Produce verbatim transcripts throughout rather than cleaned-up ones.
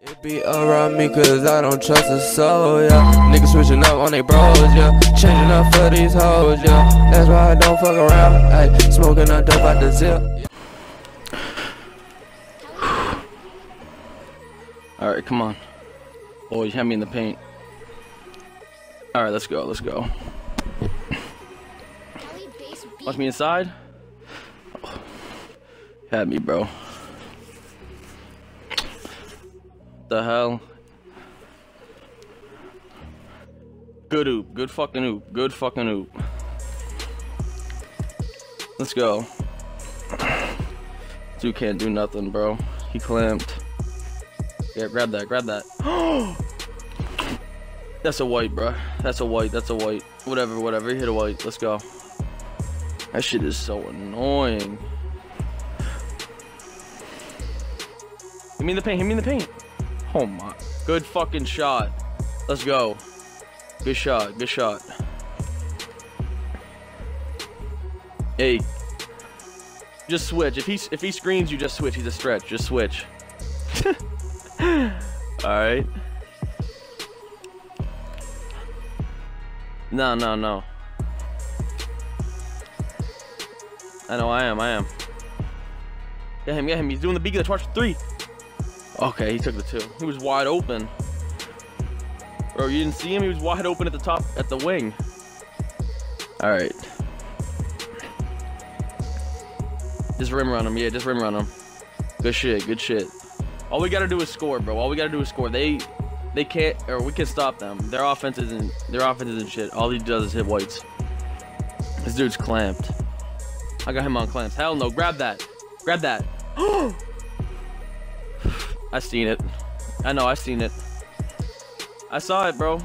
It be around me cause I don't trust a soul, yeah. Niggas switching up on they bros, yeah. Changing up for these hoes, yeah. That's why I don't fuck around, ayy. Smoking up dope out the zip, yeah. Alright, come on. Oh, you had me in the paint. Alright, let's go, let's go. Watch me inside. Oh. Had me, bro. The hell? Good oop, good fucking oop, good fucking oop. Let's go. Dude can't do nothing, bro. He clamped. Yeah, grab that, grab that. That's a white, bro. That's a white, that's a white. Whatever, whatever. Hit a white. Let's go. That shit is so annoying. Hit me in the paint, hit me in the paint. Oh my, good fucking shot. Let's go. Good shot, good shot. Hey, just switch. If he, if he screens you, just switch. He's a stretch, just switch. Alright. No, no, no. I know, I am, I am. Get him, get him. He's doing the beacon. Let's watch three. Okay, he took the two. He was wide open. Bro, you didn't see him? He was wide open at the top, at the wing. All right. Just rim around him. Yeah, just rim around him. Good shit, good shit. All we got to do is score, bro. All we got to do is score. They they can't, or we can stop them. Their offense isn't, their offense isn't shit. All he does is hit whites. This dude's clamped. I got him on clamps. Hell no, grab that. Grab that. Oh! I seen it. I know, I seen it. I saw it, bro.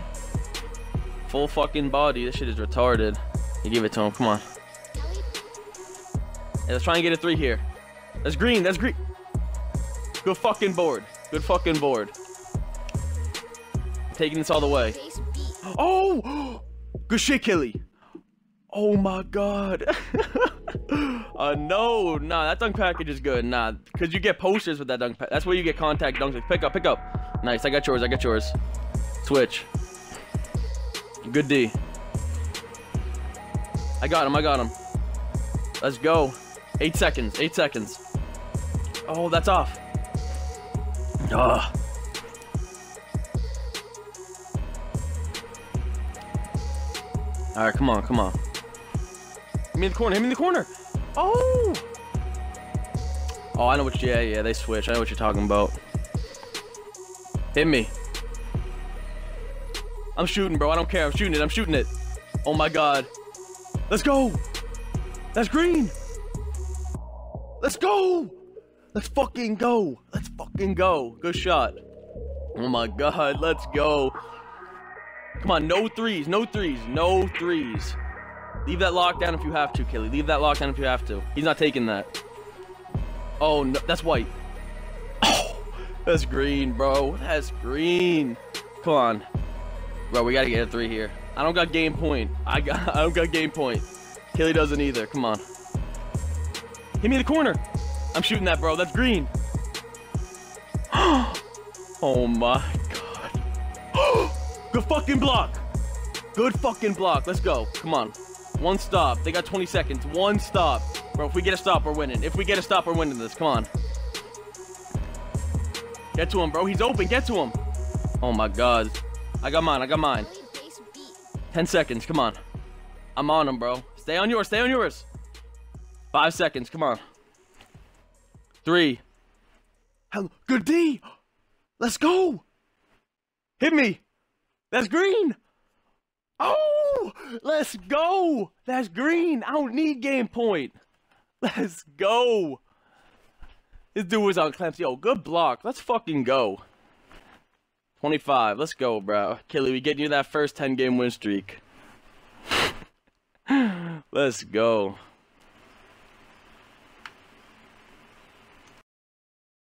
Full fucking body. This shit is retarded. You give it to him. Come on. Hey, let's try and get a three here. That's green. That's green. Good fucking board. Good fucking board. Taking this all the way. Oh! Good shit, Killy. Oh my god. Uh, no, nah, that dunk package is good, nah, because you get posters with that dunk package. That's where you get contact dunks. Like, pick up, pick up. Nice, I got yours, I got yours. Switch. Good D. I got him, I got him. Let's go. Eight seconds, eight seconds. Oh, that's off. Ugh. All right, come on, come on. Hit me in the corner, hit me in the corner. Oh! Oh, I know what you, yeah, yeah, they switch. I know what you're talking about. Hit me. I'm shooting, bro. I don't care. I'm shooting it. I'm shooting it. Oh my god. Let's go. That's green. Let's go. Let's fucking go. Let's fucking go. Good shot. Oh my god. Let's go. Come on. No threes. No threes. No threes. Leave that lockdown if you have to, Killy. Leave that lockdown if you have to. He's not taking that. Oh, no. That's white. Oh, that's green, bro. That's green. Come on. Bro, we got to get a three here. I don't got game point. I got. I don't got game point. Killy doesn't either. Come on. Hit me in the corner. I'm shooting that, bro. That's green. Oh, my God. Good fucking block. Good fucking block. Let's go. Come on. One stop. They got twenty seconds. One stop. Bro, if we get a stop, we're winning. If we get a stop, we're winning this. Come on. Get to him, bro. He's open. Get to him. Oh, my God. I got mine. I got mine. ten seconds. Come on. I'm on him, bro. Stay on yours. Stay on yours. Five seconds. Come on. Three. Hello. Good D. Let's go. Hit me. That's green. Oh, let's go. That's green. I don't need game point. Let's go. This dude was on clamps. Yo, good block. Let's fucking go. twenty-five. Let's go, bro. Killy, we getting you that first ten game win streak. Let's go.